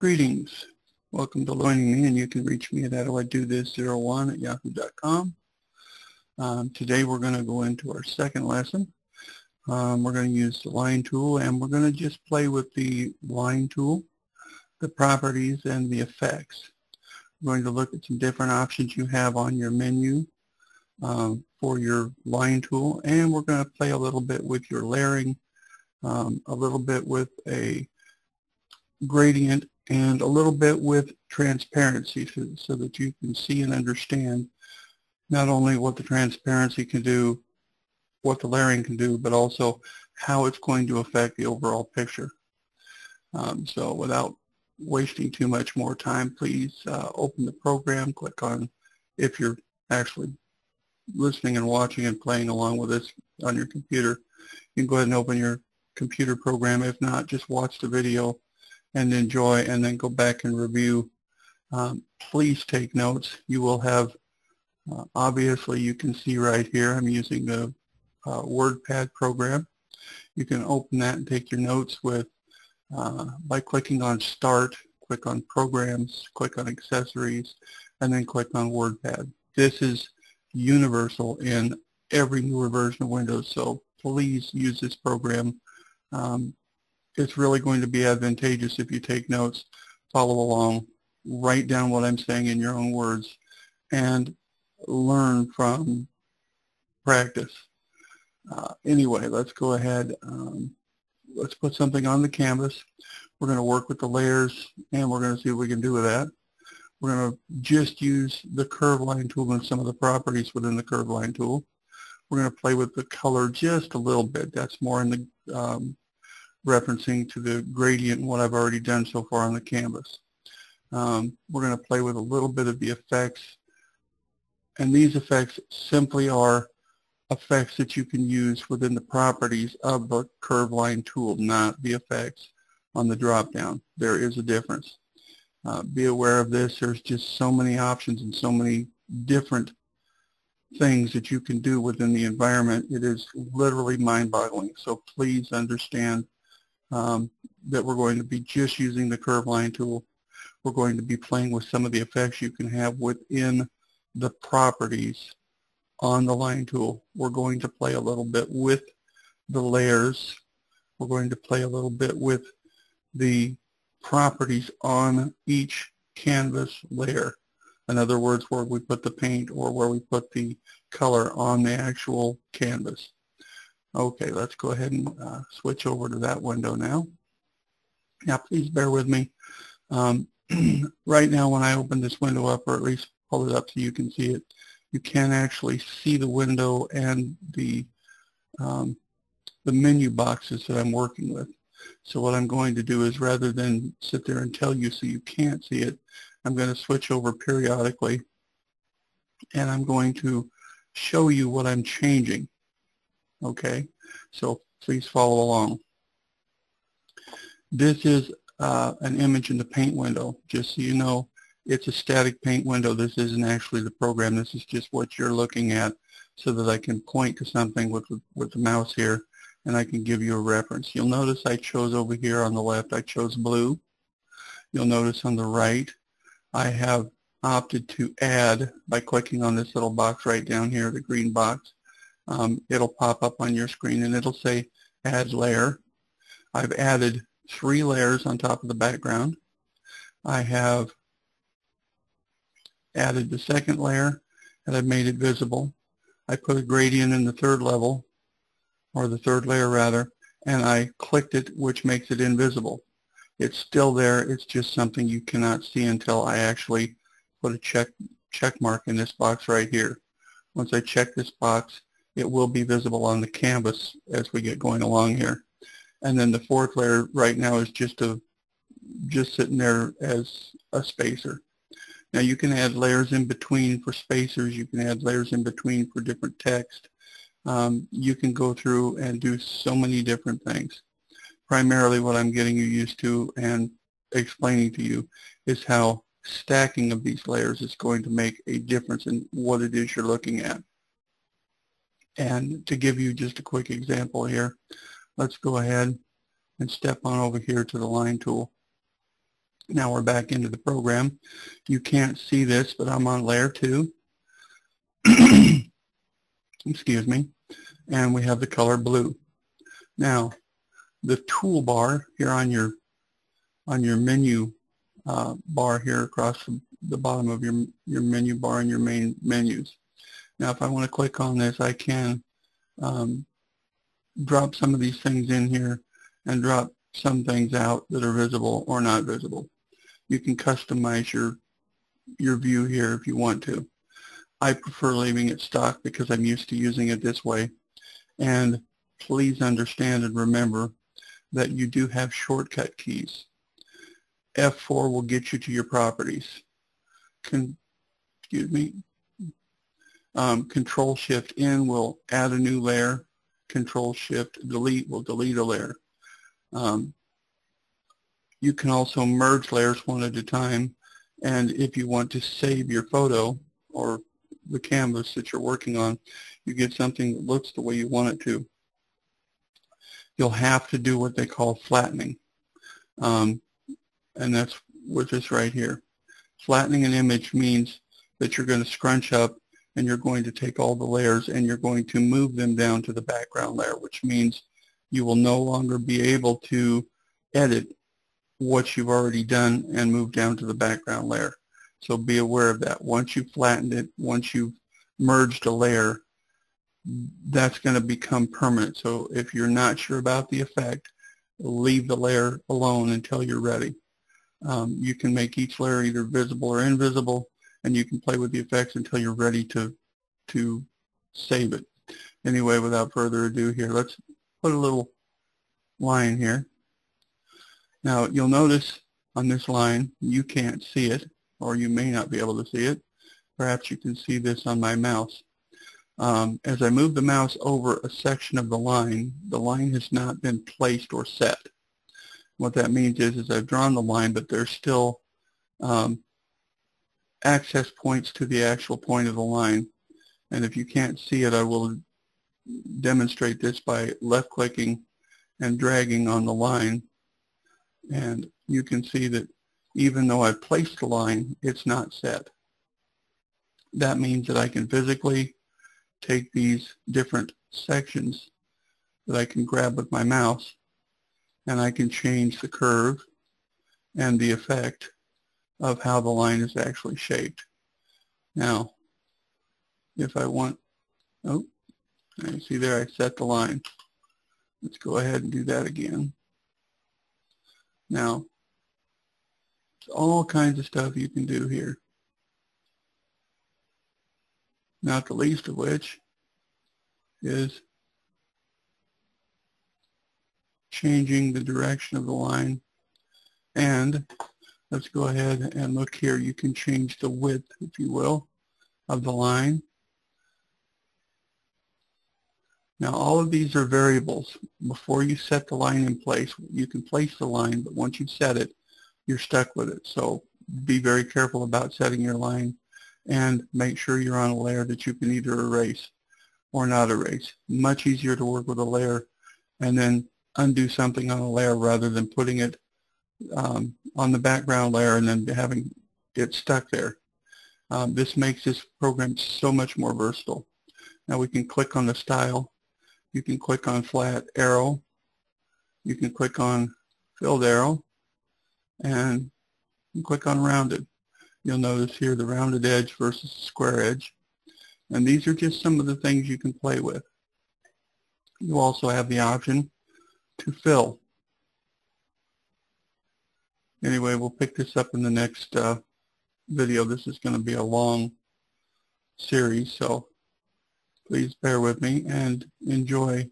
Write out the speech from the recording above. Greetings. Welcome to Learning Me, and you can reach me at howdoidothis01@yahoo.com. Today we're going to go into our second lesson. We're going to use the line tool, and we're going to just play with the line tool, the properties, and the effects. We're going to look at some different options you have on your menu for your line tool, and we're going to play a little bit with your layering, a little bit with a gradient, and a little bit with transparency so that you can see and understand not only what the transparency can do, what the layering can do, but also how it's going to affect the overall picture. So without wasting too much more time, please open the program, click on, if you're actually listening and watching and playing along with this on your computer, you can go ahead and open your computer program. If not, just watch the video and enjoy, and then go back and review. Please take notes. You will have, obviously you can see right here, I'm using the WordPad program. You can open that and take your notes with, by clicking on Start, click on Programs, click on Accessories, and then click on WordPad. This is universal in every newer version of Windows, so please use this program. It's really going to be advantageous if you take notes, follow along, write down what I'm saying in your own words, and learn from practice. Anyway, let's go ahead. Let's put something on the canvas. We're going to work with the layers, and we're going to see what we can do with that. We're going to just use the curve line tool and some of the properties within the curve line tool. We're going to play with the color just a little bit. That's more in the referencing to the gradient and what I've already done so far on the canvas. We're going to play with a little bit of the effects, and these effects simply are effects that you can use within the properties of the curve line tool, not the effects on the drop down. There is a difference. Be aware of this. There's just so many options and so many different things that you can do within the environment. It is literally mind-boggling, so please understand that we're going to be just using the curve line tool. We're going to be playing with some of the effects you can have within the properties on the line tool. We're going to play a little bit with the layers. We're going to play a little bit with the properties on each canvas layer. In other words, where we put the paint or where we put the color on the actual canvas. Okay, let's go ahead and switch over to that window now. Now, please bear with me. Right now, when I open this window up, or at least pull it up so you can see it, you can actually see the window and the menu boxes that I'm working with. So what I'm going to do is, rather than sit there and tell you so you can't see it, I'm going to switch over periodically, and I'm going to show you what I'm changing. Okay, so please follow along. This is an image in the paint window. Just so you know, it's a static paint window. This isn't actually the program. This is just what you're looking at so that I can point to something with the mouse here, and I can give you a reference. You'll notice I chose over here on the left, I chose blue. You'll notice on the right, I have opted to add by clicking on this little box right down here, the green box. It'll pop up on your screen and it'll say add layer. I've added 3 layers on top of the background. I have added the second layer and I've made it visible. I put a gradient in the third level, or the third layer rather, and I clicked it, which makes it invisible. It's still there, it's just something you cannot see until I actually put a check mark in this box right here. Once I check this box, it will be visible on the canvas as we get going along here. And then the fourth layer right now is just sitting there as a spacer. Now you can add layers in between for spacers, you can add layers in between for different text. You can go through and do so many different things. Primarily what I'm getting you used to and explaining to you is how stacking of these layers is going to make a difference in what it is you're looking at. And to give you just a quick example here, let's go ahead and step on over here to the line tool. Now we're back into the program. You can't see this, but I'm on layer 2. Excuse me. And we have the color blue. Now, the toolbar here on your menu bar here across the bottom of your menu bar and your main menus. Now, if I want to click on this, I can drop some of these things in here and drop some things out that are visible or not visible. You can customize your view here if you want to. I prefer leaving it stock because I'm used to using it this way. And please understand and remember that you do have shortcut keys. F4 will get you to your properties. Control-Shift-N will add a new layer. Control-Shift-Delete will delete a layer. You can also merge layers one at a time, and if you want to save your photo or the canvas that you're working on, you get something that looks the way you want it to. You'll have to do what they call flattening, and that's with this right here. Flattening an image means that you're going to scrunch up and you're going to take all the layers and you're going to move them down to the background layer, which means you will no longer be able to edit what you've already done and move down to the background layer. So be aware of that. Once you've flattened it, once you've merged a layer, that's going to become permanent. So if you're not sure about the effect, leave the layer alone until you're ready. You can make each layer either visible or invisible, and you can play with the effects until you're ready to save it. Anyway, without further ado here, let's put a little line here. Now you'll notice on this line you can't see it, or you may not be able to see it. Perhaps you can see this on my mouse. As I move the mouse over a section of the line has not been placed or set. What that means is I've drawn the line, but there's still access points to the actual point of the line. And if you can't see it, I will demonstrate this by left clicking and dragging on the line, and you can see that even though I placed the line, it's not set. That means that I can physically take these different sections that I can grab with my mouse, and I can change the curve and the effect of how the line is actually shaped. Now if I want, oh, and see there, I set the line. Let's go ahead and do that again. Now, there's all kinds of stuff you can do here. Not the least of which is changing the direction of the line. And let's go ahead and look here. You can change the width, if you will, of the line. Now all of these are variables. Before you set the line in place, you can place the line, but once you set it, you're stuck with it. So be very careful about setting your line and make sure you're on a layer that you can either erase or not erase. Much easier to work with a layer and then undo something on a layer rather than putting it on the background layer and then having it stuck there. This makes this program so much more versatile. Now we can click on the style. You can click on flat arrow, you can click on filled arrow, and you can click on rounded. You'll notice here the rounded edge versus the square edge. And these are just some of the things you can play with. You also have the option to fill. Anyway, we'll pick this up in the next video. This is going to be a long series, so please bear with me and enjoy